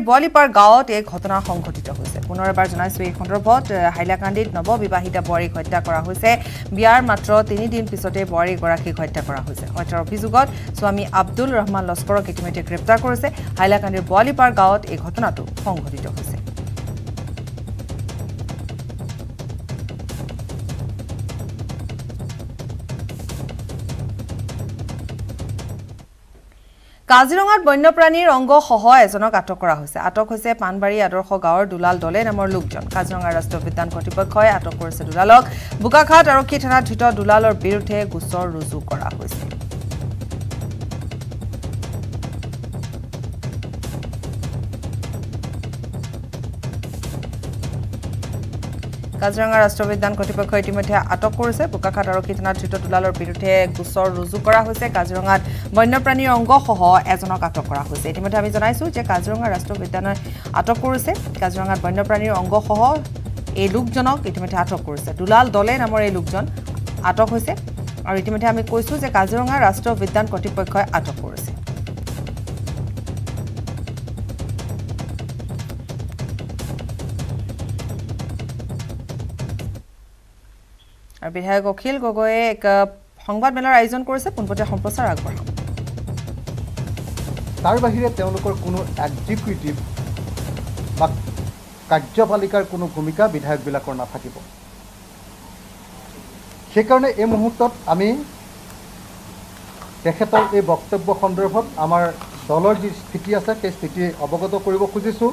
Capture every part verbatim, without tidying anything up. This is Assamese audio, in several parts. बुवालीपार गाँव एक घटना संघटित पुनर एबार सन्दर्भत हाइलाकांडी नवविवाहिता बुआरीक हत्या वियार मात्र तीन दिन पिछते बुआरीगराकीक हत्या हत्यार अभियोगत स्वामी आब्दुल रहमान लस्करक इतिमध्य ग्रेप्तार कर हाइलाकांडी बुवालीपार गाँव एक घटना संघटित। काजिरঙাত বন্যপ্ৰাণীৰ অংগসহ এজনক আটক কৰা হৈছে। আটক হৈছে পানবাৰী আদৰ্শ গাঁৱৰ দুলাল দলে নামৰ লোকজন। কাজিৰঙা ৰাষ্ট্ৰীয় উদ্যান কৰ্তৃপক্ষই আটক কৰিছে দুলালক। বোকাখাট আৰক্ষী থানাত ধৃত দুলালৰ বিৰুদ্ধে গোচৰ ৰুজু কৰা হৈছে। কাজিৰঙা ৰাষ্ট্ৰীয় উদ্যান কৰ্তৃপক্ষই ইতিমধ্যে আটক কৰিছে। বোকাখাট আৰক্ষী থানাত ধৃত দুলালৰ বিৰুদ্ধে গোচৰ ৰুজু কৰা হৈছে। কাজিৰঙাত বন্যপ্ৰাণীৰ অংগসহ এজনক আটক কৰা হৈছে। ইতিমধ্যে আমি জনাইছো যে কাজিৰঙা ৰাষ্ট্ৰীয় উদ্যানয়ে আটক কৰিছে। কাজিৰঙাত বন্যপ্ৰাণীৰ অংগসহ এই লোকজনক ইতিমধ্যে আটক কৰিছে। দুলাল দলে নামৰ এই লোকজন আটক হৈছে আৰু ইতিমধ্যে আমি কৈছো যে কাজিৰঙা ৰাষ্ট্ৰীয় উদ্যান কৰ্তৃপক্ষই আটক কৰিছে। और विधायक अखिल गगै एक संवाद मेलार आयोजन कर पुनपतिया सम्प्रचार आगबाव तार बाहिरे एग्जिक्यूटिव कार्यपालिकार कोनो भूमिका विधायक बिलाकर नाथाकिब। सेइकारणे ए मुहूर्तत आमी तेखेतर ए बक्तव्य सन्दर्भत आमार दलर जी स्थिति आछे सेइ स्थिति अवगत करिब खुजिसु।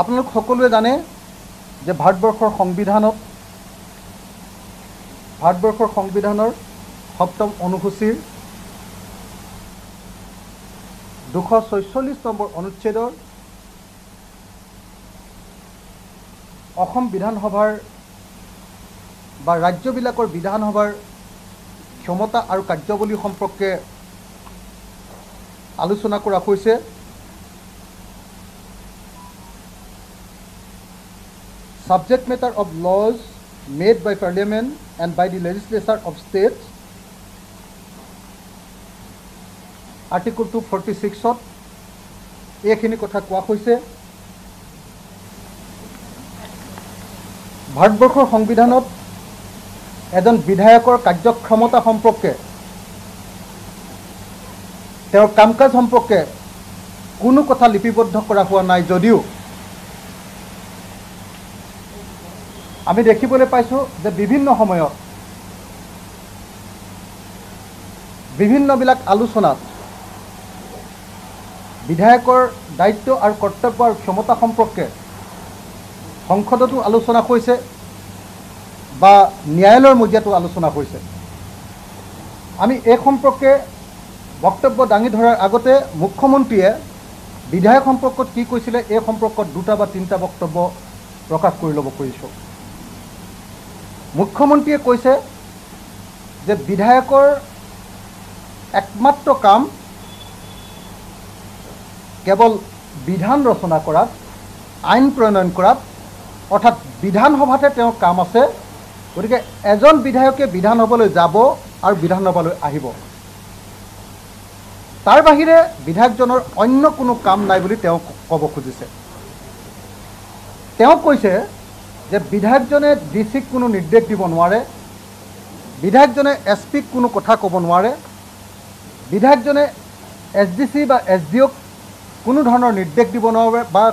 आपनालोक सकलोए जाने जे भारतवर्षर संविधानत भारतवर्षर संविधानर सप्तम अनुसूचीर दुश छयचल्लिस नम्बर अनुच्छेदर विधानसभार बा राज्यबिलाकर विधानसभार क्षमता और कार्यबली सम्पर्के आलोचना करा होइसे। Subject matter of laws made by Parliament and by the legislature of states, Article two forty-six of एखिनि कथा कोवा होइसे। भारतवर्षर संविधानत एजन विधायकर कार्यक्षमता सम्पर्के तेर काम काज सम्पर्के कोनो कथा लिपिबद्ध करा हुआ नाइ जदिओ आमी देखिबले पाइछो जे विभिन्न समय विभिन्न बिलाक आलोचनात विधायकर दायित्व और कर्तव्य और क्षमता सम्पर्के संसदतो आलोचना होइसे बा न्यायालयर मजियातो आलोचना होइसे। आमी ए सम्पर्के बक्तव्य दांगी धरार आगते मुख्यमंत्रीये विधायक सम्पर्कत कि कइसिले ए सम्पर्कत दुटा बा तीनटा बक्तव्य प्रकाश करि लब खोजिछो। मुख्यमंत्री कैसे जे विधायकर एकमात्र काम केवल विधान रचना करात आईन प्रणयन करात अर्थात विधानसभाते तेओं काम आछे। गतिके एजन विधायके विधानसभालै जाब आर विधानसभालै आहिब तार बाहिरे विधायकजনৰ अन्य कोनो काम नाइ बुली तेओं कब खुजिसे। तेओं कैसे जे विधायकजने डिसिक कोनो निर्देश দিব নোৱাৰে, বিধায়কজনে এসপিক কোনো কথা ক'ব নোৱাৰে, বিধায়কজনে এসডিসি বা এসডিওক কোনো ধৰণৰ নিৰ্দেশ দিব নোৱাৰে বা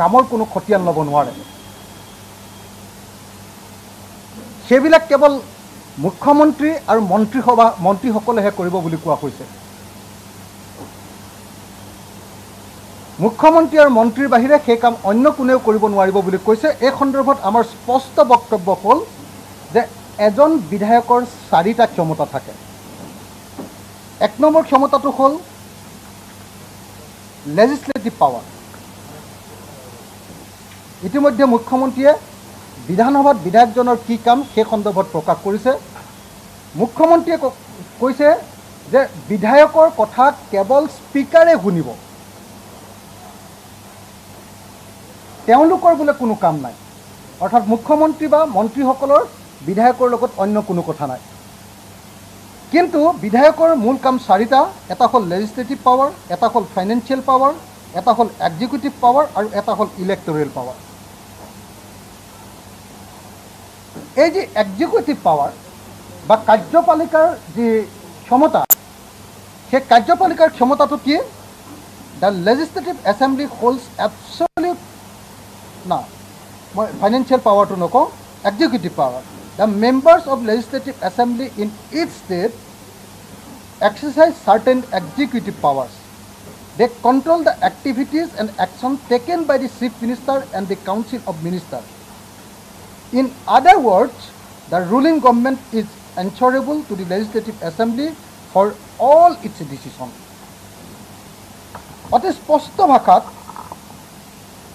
কামৰ কোনো খতিয়ান ল'ব নোৱাৰে। সেইবিলাক কেৱল মুখ্যমন্ত্ৰী আৰু মন্ত্ৰীসভা মন্ত্ৰীসকলেহে কৰিব বুলি কোৱা হৈছে। मुख्यमंत्री और मंत्री बाहिरे সেই কাম অন্য কোনেও কৰিব নোৱাৰিব বুলি কৈছে। এই সন্দৰ্ভত আমাৰ স্পষ্ট বক্তব্য হ'ল যে এজন বিধায়কৰ চাৰিটা ক্ষমতা থাকে। এক নম্বৰ ক্ষমতাটো হ'ল লেজিসলেটিভ পাৱাৰ। ইতিমধ্যে মুখ্যমন্ত্ৰীয়ে বিধানসভাত বিধায়কজনৰ কি কাম সেই সন্দৰ্ভত প্ৰকাশ কৰিছে। মুখ্যমন্ত্ৰীয়ে কৈছে যে বিধায়কৰ কথা কেৱল স্পীকাৰে শুনিব, তেওঁলোকৰ বুলে কোনো কাম নাই। অৰ্থাৎ মুখ্যমন্ত্ৰী বা মন্ত্ৰীসকলৰ বিধায়কৰ লগত অন্য কোনো কথা নাই। কিন্তু বিধায়কৰ মূল কাম চাৰিটা, এটা হল লেজিসলেটিভ পাৱাৰ, এটা হল ফাইনান্সিয়াল পাৱাৰ, এটা হল এক্সিকিউটিভ পাওয়ার আর এটা হল ইলেক্টোরাল পাওয়ার। এই যে এক্সিকিউটিভ পাওয়ার বা কার্যপালিকার যে ক্ষমতা, সেই কার্যপালিকার ক্ষমতাটো কি? The legislative assembly holds absolute, না মই ফাইনেন্সিয়াল পাওয়ারটো নকওঁ, executive power. The members of legislative assembly in each state exercise certain executive powers. They control the activities and action taken by the chief minister and the council of ministers. In other words, the ruling government is answerable to the legislative assembly for all its decisions. অতি স্পষ্ট ভাষাত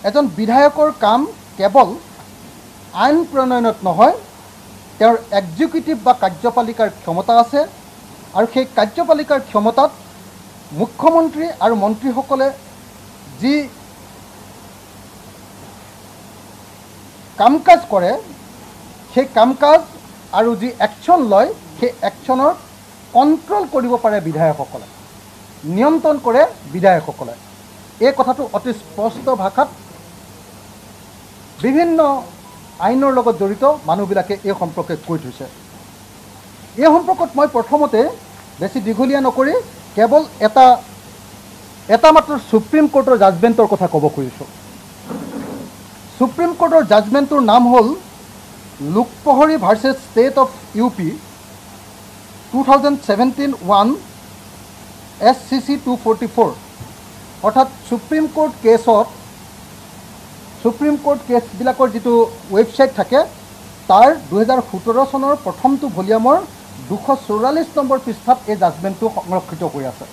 এজন বিধায়কৰ কাম কেৱল আইন প্ৰণয়নত নহয়, তেওঁৰ এক্সিকিউটিভ বা কাৰ্যপালিকাৰ ক্ষমতা আছে और সেই কার্যপালিকার क्षमत मुख्यमंत्री और मंत्रीसकले जी काम काज करे সেই কাম কাজ और जी एक्शन लय সেই एक्शनर कंट्रोल करिब पारे विधायकसकले, नियंत्रण करे विधायकसकले। এই কথাটো অতি স্পষ্ট ভাষাত বিভিন্ন আইনৰ লগত জড়িত মানুহবিলাকে এই সম্পৰ্কে কৈ থৈছে। এই সম্পৰ্কত মই প্ৰথমতে বেছি দীঘলীয়া নকৰি কেৱল এটা এটা মাত্ৰ সুপ্ৰিম কোৰ্টৰ জাজমেণ্টৰ কথা ক'ব খুজিছোঁ। সুপ্ৰিম কোৰ্টৰ জাজমেণ্টৰ নাম হ'ল Lok Prahari versus state of U P two thousand seventeen one S C C two forty four. অৰ্থাৎ সুপ্ৰিম কোৰ্ট কেছত সুপ্ৰিম কোৰ্ট কেছবিলাকৰ যিটো ৱেবছাইট থাকে তাৰ দুহেজাৰ সোতৰ চনৰ প্ৰথমটো ভলিউমৰ দুশ চৌৰাল্লিছ নম্বৰ পৃষ্ঠাত এই জাজমেণ্টটো সংৰক্ষিত হৈ আছে।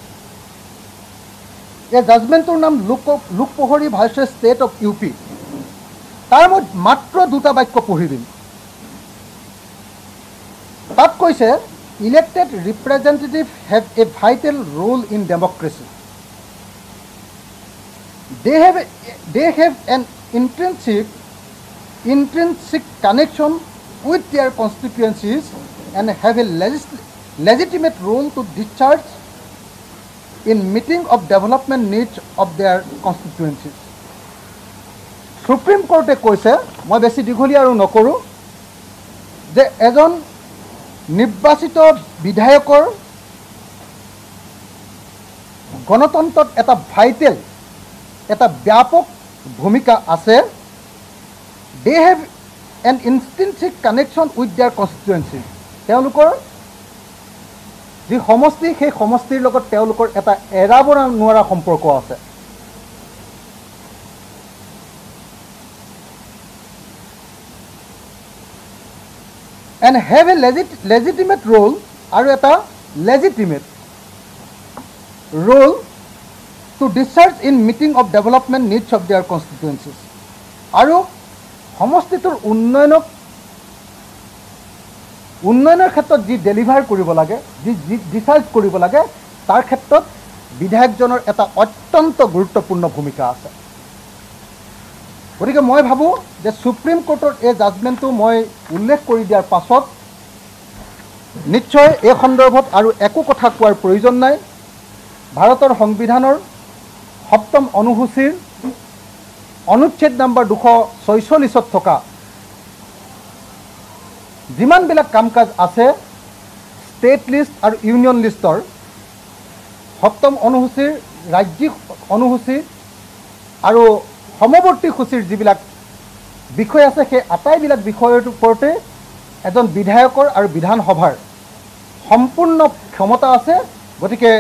এই জাজমেণ্টটোৰ নাম Lok Lok Prahari versus state of U P. তাৰ মই মাত্ৰ দুটা বাক্য পঢ়ি দিম। তাত কৈছে elected representative have a vital role in democracy. They have they have an intensive intrinsic connection with their constituencies and have a legitimate role to discharge in meeting of development needs of their constituencies. Supreme Court কৈছে, মই বেছি দীঘলীয়া আৰু নকৰোঁ, যে এজন নিৰ্বাচিত বিধায়কৰ গণতন্ত্ৰত এটা ভাইটেল এটা ব্যাপক ভূমিকা আছে। They have an intrinsic connection with their constituency. তেওঁলোকৰ যি সমষ্টি সেই সমষ্টিৰ লগত তেওঁলোকৰ এটা এৰাব নোৱাৰা সম্পৰ্ক আছে। And have a legitimate role, আৰু এটা legitimate role to discharge in meeting of development needs of their constituencies. আৰু সমষ্টিটোৰ উন্নয়নক উন্নয়নৰ ক্ষেত্ৰত যি ডেলিভাৰ কৰিব লাগে, যি ডিচাৰ্জ কৰিব লাগে, তাৰ ক্ষেত্ৰত বিধায়কজনৰ এটা অত্যন্ত গুৰুত্বপূৰ্ণ ভূমিকা আছে। গতিকে মই ভাবোঁ যে সুপ্ৰিম কোৰ্টৰ এই জাজমেণ্টটো মই উল্লেখ কৰি দিয়াৰ পাছত নিশ্চয় এই সন্দৰ্ভত আৰু একো কথা কোৱাৰ প্ৰয়োজন নাই। ভাৰতৰ সংবিধানৰ সপ্তম অনুসূচীৰ অনুচ্ছেদ নম্বৰ দুশ ছয়চল্লিছত থকা যিমানবিলাক কাম কাজ আছে ষ্টেট লিষ্ট আৰু ইউনিয়ন লিষ্টৰ সপ্তম অনুসূচীৰ ৰাজ্যিক অনুসূচী আৰু সমৱৰ্তী সূচীৰ যিবিলাক বিষয় আছে সেই আটাইবিলাক বিষয়ৰ ওপৰতে এজন বিধায়কৰ আৰু বিধানসভাৰ সম্পূৰ্ণ ক্ষমতা আছে। গতিকে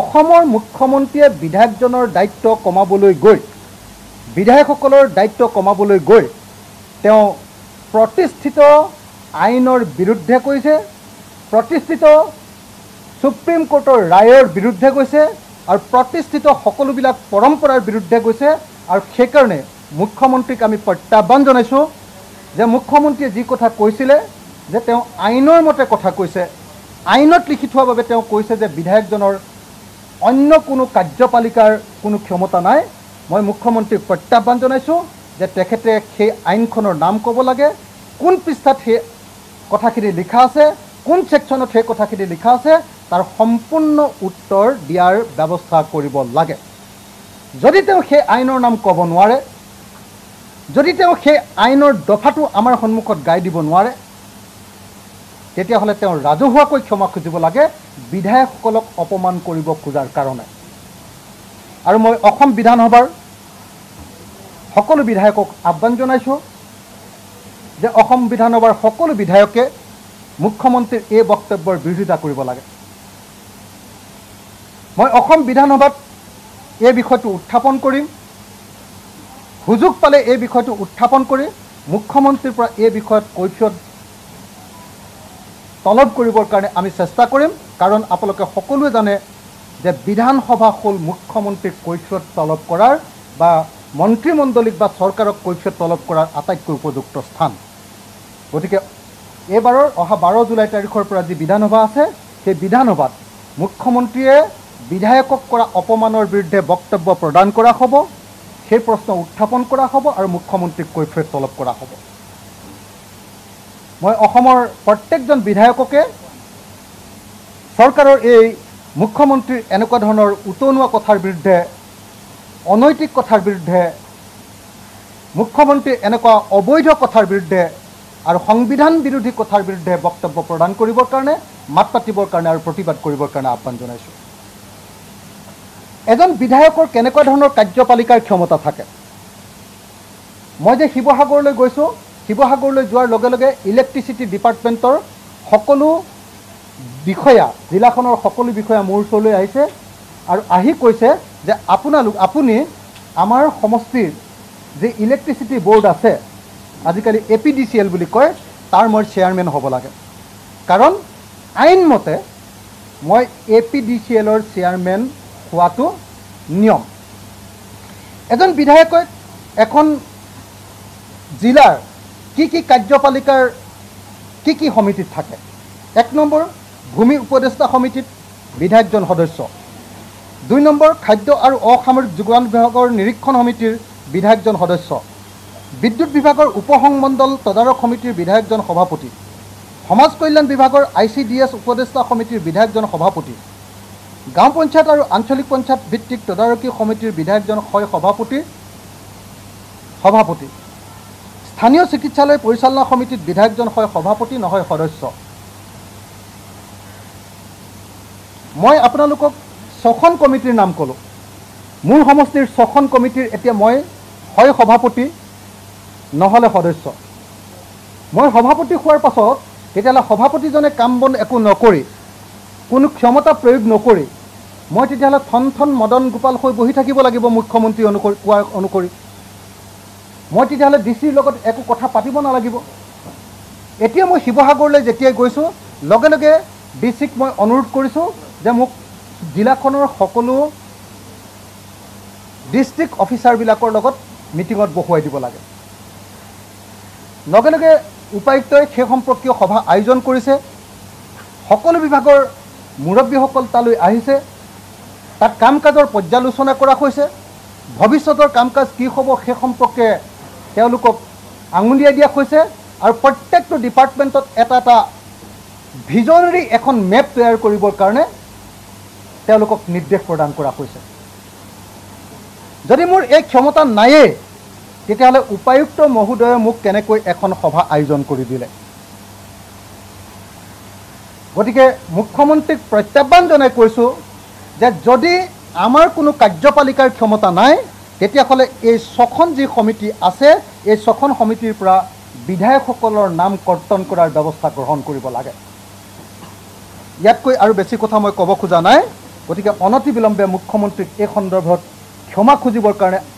অসমৰ মুখ্যমন্ত্ৰীয়ে বিধায়কজনৰ দায়িত্ব কমাবলৈ গৈ বিধায়কসকলৰ দায়িত্ব কমাবলৈ গৈ তেওঁ প্ৰতিষ্ঠিত আইনৰ বিৰুদ্ধে কৈছে, প্ৰতিষ্ঠিত সুপ্ৰিম কোৰ্টৰ ৰায়ৰ বিৰুদ্ধে গৈছে আৰু প্ৰতিষ্ঠিত সকলোবিলাক পৰম্পৰাৰ বিৰুদ্ধে গৈছে। আৰু সেইকাৰণে মুখ্যমন্ত্ৰীক আমি প্ৰত্যাহ্বান জনাইছোঁ যে মুখ্যমন্ত্ৰীয়ে যি কথা কৈছিলে যে তেওঁ আইনৰ মতে কথা কৈছে, আইনত লিখি থোৱাৰ বাবে তেওঁ কৈছে যে বিধায়কজনৰ অন্য কোনো কাৰ্যপালিকাৰ কোনো ক্ষমতা নাই। মই মুখ্যমন্ত্ৰীক প্ৰত্যাহ্বান জনাইছোঁ যে তেখেতে সেই আইনখনৰ নাম ক'ব লাগে, কোন পৃষ্ঠাত সেই কথাখিনি লিখা আছে, কোন ছেকশ্যনত সেই কথাখিনি লিখা আছে, তাৰ সম্পূৰ্ণ উত্তৰ দিয়াৰ ব্যৱস্থা কৰিব লাগে। যদি তেও সেই আইনৰ নাম ক'ব নোৱাৰে, যদি তেও সেই আইনৰ দফাটো আমাৰ সন্মুখত গাই দিব নোৱাৰে, তেতিয়াহ'লে তেও ৰাজহুৱাকৈ ক্ষমা খুজিব লাগে বিধায়কসকলক অপমান কৰিব খোজাৰ কাৰণে। আৰু মই অসম বিধানসভাৰ সকলো বিধায়কক আহ্বান জনাইছোঁ যে অসম বিধানসভাৰ সকলো বিধায়কে মুখ্যমন্ত্ৰীৰ এই বক্তব্যৰ বিৰোধিতা কৰিব লাগে। মই অসম বিধানসভাত এই বিষয়টো উত্থাপন কৰিম, সুযোগ পালে এই বিষয়টো উত্থাপন কৰি মুখ্যমন্ত্ৰীৰ পৰা এই বিষয়ত কৈফিয়ত তলব কৰিবৰ কাৰণে আমি চেষ্টা কৰিম। কাৰণ আপোনালোকে সকলোৱে জানে যে বিধানসভা হল মুখ্যমন্ত্ৰীক কৈফিয়ত তলব কৰাৰ বা মন্ত্ৰীমণ্ডলীক বা চৰকাৰক কৈফিয়ত তলব কৰাৰ আটাইতকৈ উপযুক্ত স্থান। গতিকে এইবাৰৰ অহা বাৰ জুলাই তাৰিখৰ পৰা যি বিধানসভা আছে, সেই বিধানসভাত মুখ্যমন্ত্ৰীয়ে বিধায়কক কৰা অপমানৰ বিৰুদ্ধে বক্তব্য প্ৰদান কৰা হ'ব, সেই প্ৰশ্ন উত্থাপন কৰা হ'ব আৰু মুখ্যমন্ত্ৰীক কৈফিয়ত তলব কৰা হ'ব। মই অসমৰ প্ৰত্যেকজন বিধায়ককে চৰকাৰৰ এই মুখ্যমন্ত্ৰীৰ এনেকুৱা ধৰণৰ উতনুৱা কথাৰ বিৰুদ্ধে, অনৈতিক কথাৰ বিৰুদ্ধে, মুখ্যমন্ত্ৰীৰ এনেকুৱা অবৈধ কথাৰ বিৰুদ্ধে আৰু সংবিধান বিৰোধী কথাৰ বিৰুদ্ধে বক্তব্য প্ৰদান কৰিবৰ কাৰণে, মাত পাতিবৰ কাৰণে আৰু প্ৰতিবাদ কৰিবৰ কাৰণে আহ্বান জনাইছোঁ। এজন বিধায়কৰ কেনেকুৱা ধৰণৰ কাৰ্যপালিকাৰ ক্ষমতা থাকে। মই যে শিৱসাগৰলৈ গৈছোঁ, শিৱসাগৰলৈ যোৱাৰ লগে লগে ইলেক্ট্ৰিচিটি ডিপাৰ্টমেণ্টৰ সকলো বিষয়া, জিলাখনৰ সকলো বিষয়া মোৰ ওচৰলৈ আহিছে আৰু আহি কৈছে যে আপোনালোক আপুনি আমাৰ সমষ্টিৰ যে ইলেক্ট্ৰিচিটি বোৰ্ড আছে, আজিকালি A P D C L বুলি কয়, তাৰ মই চেয়াৰমেন হ'ব লাগে। কাৰণ আইনমতে মই এ পি ডি চি এলৰ চেয়াৰমেন হোৱাটো নিয়ম। এজন বিধায়কে এখন জিলাৰ কি কি কাৰ্যপালিকাৰ কি কি সমিতিত থাকে। এক নম্বৰ ভূমি উপদেষ্টা সমিতিত বিধায়কজন সদস্য, দুই নম্বৰ খাদ্য আৰু অসামৰিক যোগান বিভাগৰ নিৰীক্ষণ সমিতিৰ বিধায়কজন সদস্য, বিদ্যুৎ বিভাগৰ উপসংমণ্ডল তদাৰক সমিতিৰ বিধায়কজন সভাপতি, সমাজ কল্যাণ বিভাগৰ আই চি ডি এছ উপদেষ্টা সমিতিৰ বিধায়কজন সভাপতি, গাঁও পঞ্চায়ত আৰু আঞ্চলিক পঞ্চায়ত ভিত্তিক তদাৰকী সমিতিৰ বিধায়কজন হয় সভাপতি সভাপতি স্থানীয় চিকিৎসালয় পৰিচালনা সমিতিত বিধায়কজন হয় সভাপতি নহয় সদস্য। মই আপোনালোকক ছখন কমিটিৰ নাম ক'লোঁ। মোৰ সমষ্টিৰ ছখন কমিটিৰ এতিয়া মই হয় সভাপতি নহ'লে সদস্য। মই সভাপতি হোৱাৰ পাছত তেতিয়াহ'লে সভাপতিজনে কাম বন একো নকৰি, কোনো ক্ষমতা প্ৰয়োগ নকৰি মই তেতিয়াহ'লে থন থন মদন গোপাল হৈ বহি থাকিব লাগিব মুখ্যমন্ত্ৰী অনুসৰি, কোৱাৰ অনুসৰি। মই তেতিয়াহ'লে ডি চিৰ লগত একো কথা পাতিব নালাগিব। এতিয়া মই শিৱসাগৰলৈ যেতিয়াই গৈছোঁ, লগে লগে ডি চিক মই অনুৰোধ কৰিছোঁ যে মোক জিলাখনৰ সকলো ডিষ্ট্ৰিক্ট অফিচাৰবিলাকৰ লগত মিটিঙত বহুৱাই দিব লাগে। লগে লগে উপায়ুক্তই সেই সম্পৰ্কীয় সভা আয়োজন কৰিছে, সকলো বিভাগৰ মুৰব্বীসকল তালৈ আহিছে, তাত কাম কাজৰ পৰ্যালোচনা কৰা হৈছে, ভৱিষ্যতৰ কাম কাজ কি হ'ব সেই সম্পৰ্কে তেওঁলোকক আঙুলিয়াই দিয়া হৈছে আৰু প্ৰত্যেকটো ডিপাৰ্টমেণ্টত এটা এটা ভিজনেৰী এখন মেপ তৈয়াৰ কৰিবৰ কাৰণে তেওঁলোকক নিৰ্দেশ প্ৰদান কৰা হৈছে। যদি মোৰ এই ক্ষমতা নায়ে, তেতিয়াহ'লে উপায়ুক্ত মহোদয়ে মোক কেনেকৈ এখন সভা আয়োজন কৰি দিলে। গতিকে মুখ্যমন্ত্ৰীক প্ৰত্যাহ্বান জনাই কৈছোঁ যে যদি আমাৰ কোনো কাৰ্যপালিকাৰ ক্ষমতা নাই, তেতিয়াহ'লে এই ছখন যি সমিতি আছে, এই ছখন সমিতিৰ পৰা বিধায়কসকলৰ নাম কৰ্তন কৰাৰ ব্যৱস্থা গ্ৰহণ কৰিব লাগে। ইয়াতকৈ আৰু বেছি কথা মই ক'ব খোজা নাই। গতিকে অনতিবিলম্বে মুখ্যমন্ত্ৰীক এই সন্দৰ্ভত ক্ষমা খুজিবৰ কাৰণে